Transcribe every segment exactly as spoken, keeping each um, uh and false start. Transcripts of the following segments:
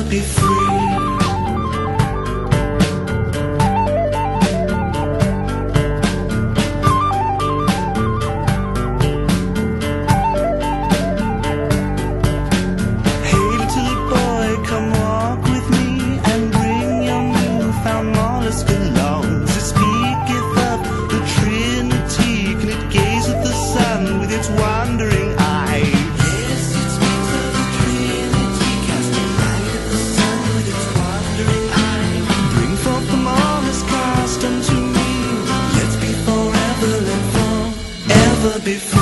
wanna be free. Be free.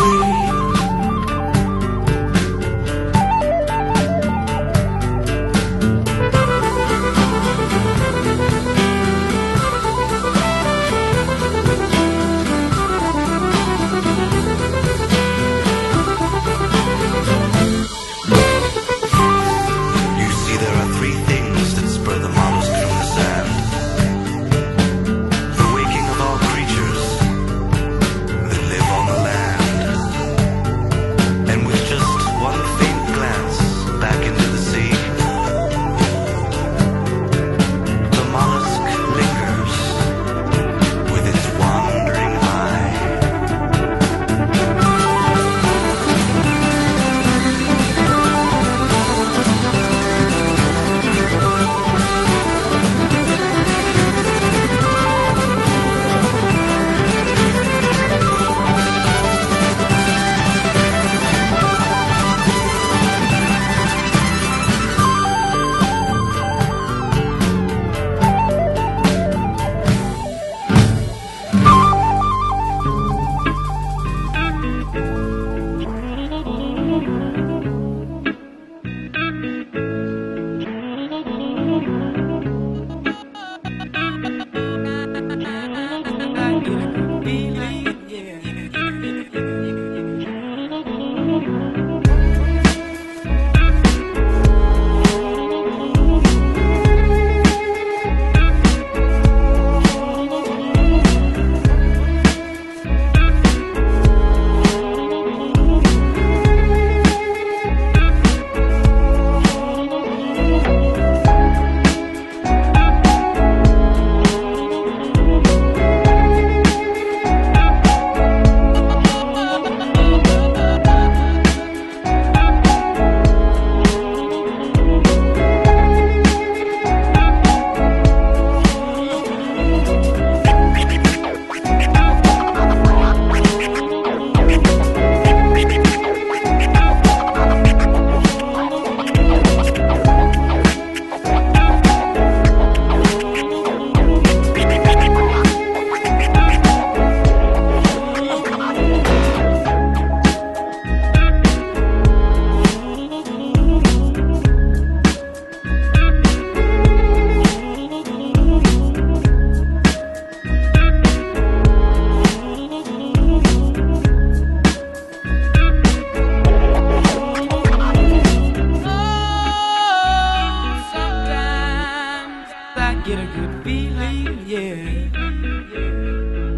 Get a good feeling, yeah.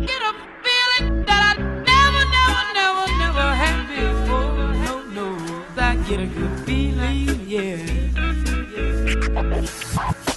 Get a feeling that I never, never, never, never had before. No, no, I get a good feeling, yeah.